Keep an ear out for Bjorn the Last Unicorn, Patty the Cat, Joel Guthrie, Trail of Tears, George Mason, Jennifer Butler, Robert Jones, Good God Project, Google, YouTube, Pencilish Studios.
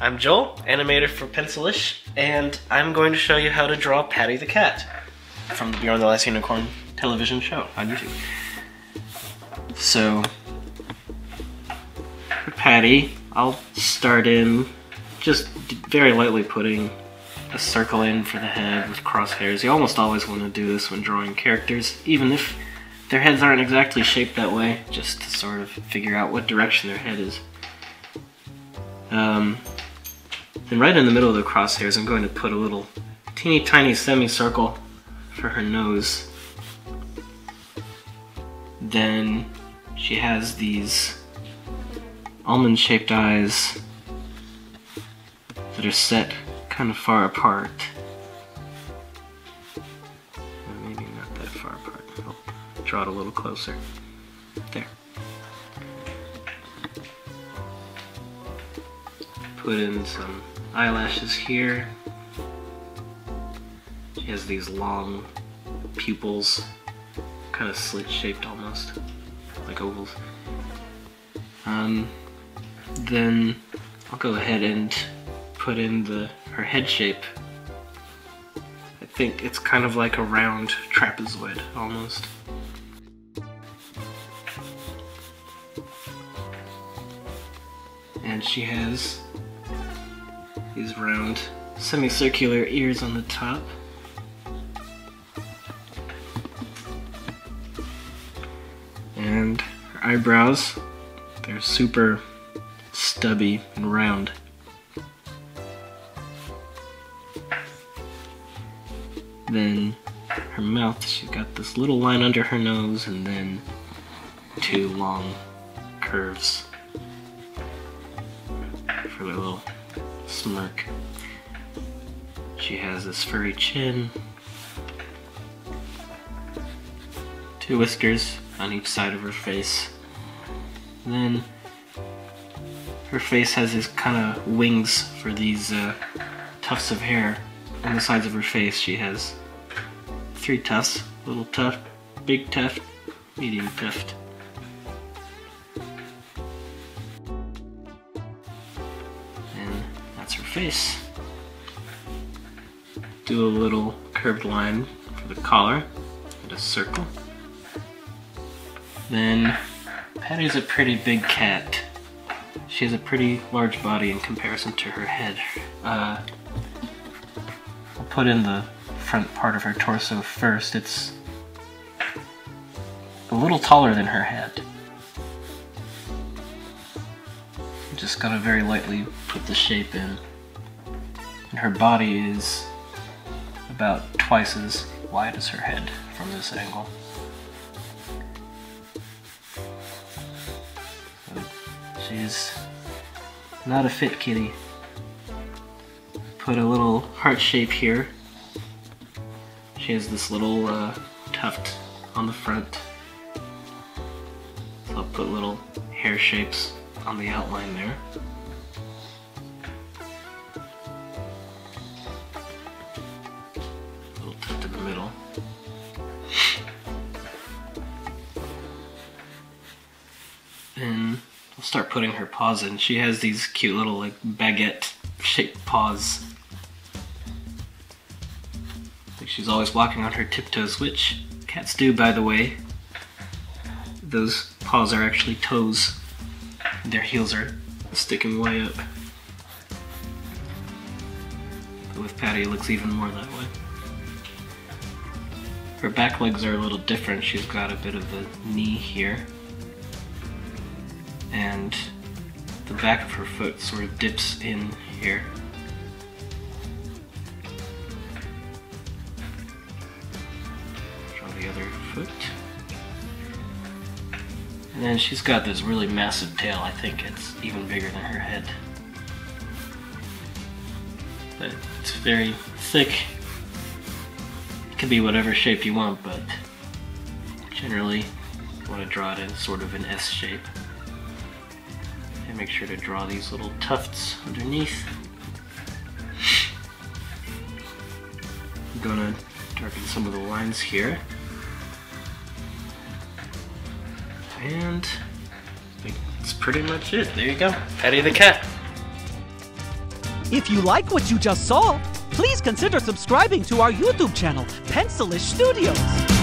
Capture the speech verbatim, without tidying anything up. I'm Joel, animator for Pencilish, and I'm going to show you how to draw Patty the Cat from the Bjorn the Last Unicorn television show on YouTube. So, for Patty, I'll start in just very lightly putting a circle in for the head with crosshairs. You almost always want to do this when drawing characters, even if their heads aren't exactly shaped that way, just to sort of figure out what direction their head is. Um, and right in the middle of the crosshairs, I'm going to put a little teeny tiny semicircle for her nose. Then she has these almond-shaped eyes that are set kind of far apart. Maybe not that far apart. I'll draw it a little closer. There. Put in some eyelashes here. She has these long pupils, kind of slit-shaped almost, like ovals. Um, then I'll go ahead and put in the her head shape. I think it's kind of like a round trapezoid almost. And she has these round semicircular ears on the top. And her eyebrows, they're super stubby and round. Then her mouth, she's got this little line under her nose and then two long curves for their little smirk. She has this furry chin, two whiskers on each side of her face. And then her face has this kind of wings for these uh, tufts of hair. On the sides of her face, she has three tufts: little tuft, big tuft, medium tuft. And that's her face. Do a little curved line for the collar and a circle. Then, Patty's a pretty big cat. She has a pretty large body in comparison to her head. Uh, Put in the front part of her torso first. It's a little taller than her head. I'm just gonna very lightly put the shape in. And her body is about twice as wide as her head from this angle. So she's not a fit kitty. Put a little heart shape here. She has this little uh, tuft on the front. So I'll put little hair shapes on the outline there. A little tuft in the middle. And I'll start putting her paws in. She has these cute little like baguette shaped paws. She's always walking on her tiptoes, which cats do, by the way. Those paws are actually toes. Their heels are sticking way up. But with Patty, it looks even more that way. Her back legs are a little different. She's got a bit of a knee here. And the back of her foot sort of dips in here. And then she's got this really massive tail. I think it's even bigger than her head. But it's very thick. It can be whatever shape you want, but generally you want to draw it in sort of an S shape. And make sure to draw these little tufts underneath. I'm gonna darken some of the lines here. And I think that's pretty much it. There you go. Patty the Cat. If you like what you just saw, please consider subscribing to our YouTube channel, Pencilish Studios.